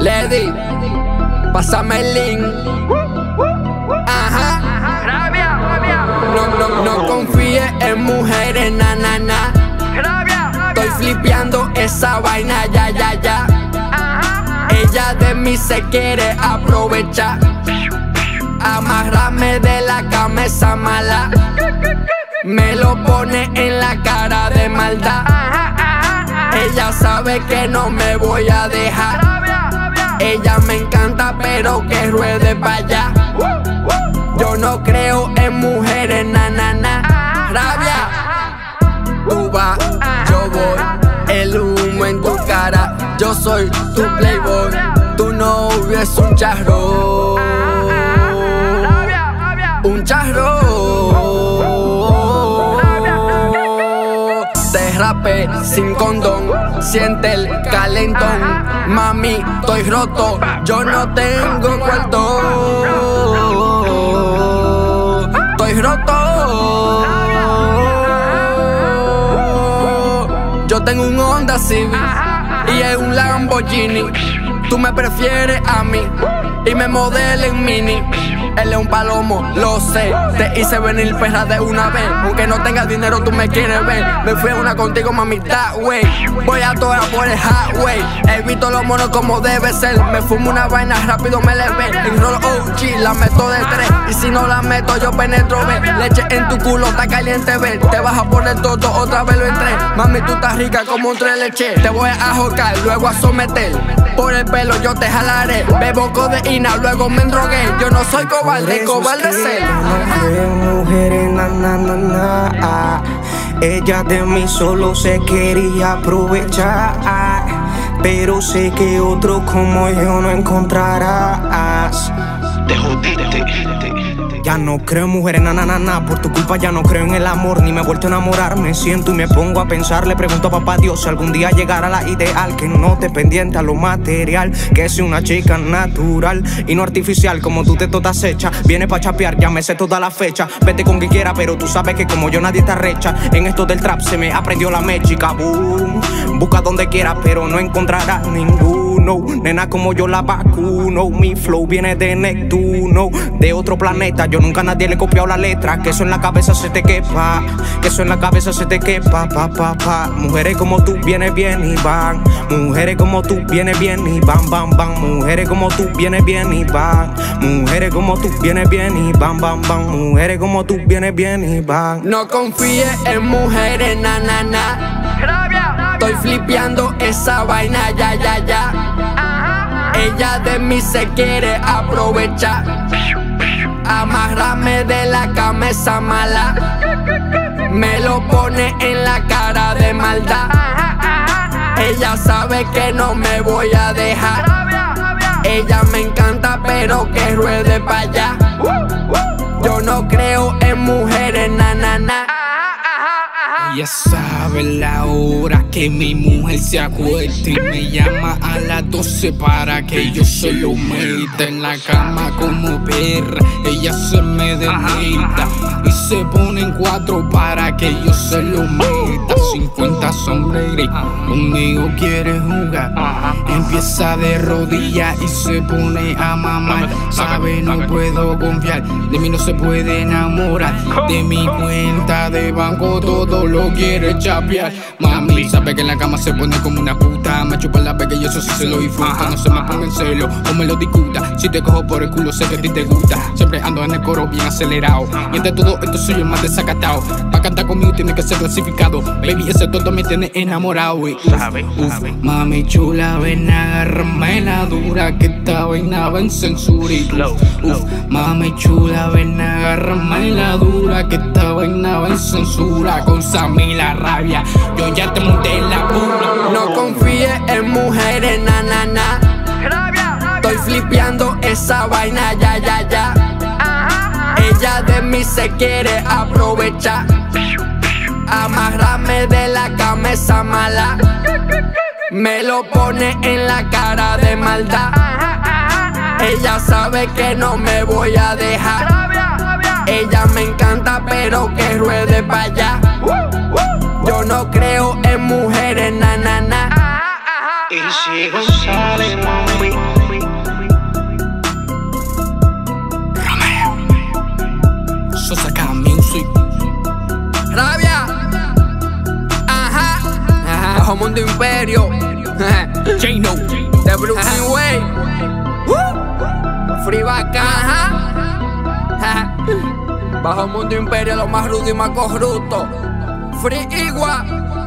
Lady, pásame el link. Ajá. No confíes en mujeres, na na na. Estoy flipeando esa vaina, ya. Ella de mí se quiere aprovechar. Amarrame de la camisa mala. Me lo pone en la cara de maldad. Ella sabe que no me voy a dejar. Ella me encanta pero que ruede para allá. Yo no creo en mujeres, na na na. Rabia, tú vas, yo voy. El humo en tu cara, yo soy tu playboy. Tu novio es un charro. Un charro. Te rapé sin condón, siente el calentón. Mami, estoy roto, yo no tengo cuarto. Estoy roto. Yo tengo un Honda Civic y es un Lamborghini. Tú me prefieres a mí y me modelo en mini. Él es un palomo, lo sé. Te hice venir perra de una vez. Aunque no tengas dinero, tú me quieres ver. Me fui a una contigo, mamita, wey. Voy a toda por el highway. He visto los monos como debe ser. Me fumo una vaina, rápido me levé. Ignoro OG, la meto de tres. Y si no la meto, yo penetro, ve. Leche en tu culo, está caliente, ve. Te vas a poner todo, otra vez lo entré. Mami, tú estás rica como un tres leche. Te voy a jocar, luego a someter. Por el pelo yo te jalaré. Bebo codeína, luego me drogué. Yo no soy cobarde, cobarde ser. Mujeres, na, na, na, na. Ella de mí solo se quería aprovechar. Pero sé que otro como yo no encontrarás. Te jodiste. Ya no creo en mujeres, na, na, na, na. Por tu culpa ya no creo en el amor, ni me he vuelto a enamorar. Me siento y me pongo a pensar. Le pregunto a papá Dios si algún día llegará la ideal. Que no te pendiente a lo material. Que sea una chica natural y no artificial, como tú te todas hecha. Viene pa' chapear, ya me sé toda la fecha. Vete con quien quiera, pero tú sabes que como yo nadie está recha. En esto del trap se me aprendió la mechica. Boom, busca donde quieras, pero no encontrarás ningún. No, nena como yo la vacuno. Mi flow viene de Neptuno, de otro planeta. Yo nunca a nadie le he copiado la letra. Que eso en la cabeza se te quepa. Que eso en la cabeza se te quepa, pa, pa, pa. Mujeres como tú vienes bien y van. Mujeres como tú vienes bien y van, van, van. Mujeres como tú vienes bien y van. Mujeres como tú vienes bien y van, van, van. Mujeres como tú vienes bien y van. No confíes en mujeres, na, na, na. Rabia. Estoy flipeando esa vaina, ya. Ella de mí se quiere aprovechar. Amárrame de la camisa mala. Me lo pone en la cara de maldad. Ella sabe que no me voy a dejar. Ella me encanta pero que ruede para allá. Yo no creo en mujeres, na, na, na. Ella sabe la hora que mi mujer se acueste y me llama a las 12 para que yo se lo meta en la cama como perra. Ella se me derrita y se pone en 4 para que yo se lo meta. 50 sombras gris, conmigo quiere jugar. Empieza de rodillas y se pone a mamar. Sabe, no puedo confiar, de mí no se puede enamorar. De mi cuenta de banco todo lo quiere chapear. Mami, sabe que en la cama se pone como una puta. Me chupa la pega y eso sí se lo disfruta. No se me ponga en celo o me lo discuta. Si te cojo por el culo sé que a ti te gusta. Siempre ando en el coro bien acelerado. Y entre todo esto soy el más desacatado. Pa' cantar conmigo tiene que ser clasificado. Baby, ese tonto me tiene enamorado. Sabe. Mami chula, ven a agarrarme la dura, que esta vaina va en censura. Mami chula, ven a agarrarme la dura, que esta vaina va en censura. Con Sammy la rabia, yo ya te monté la pura. No confíes en mujeres, na, na, na. Estoy flipeando esa vaina, ya. Ella de mí se quiere aprovechar. Amárrame de la camisa mala. Me lo pone en la cara de maldad. Ella sabe que no me voy a dejar. Ella me encanta pero que ruede para allá. Yo no creo en mujeres, na, na, na. Y si no sale, mami. Bajomundo Imperio. J-No The Brooklyn Way. Free Bacán. Bajomundo Imperio, lo más rudo y más corrupto. Free Igua.